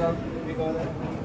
job because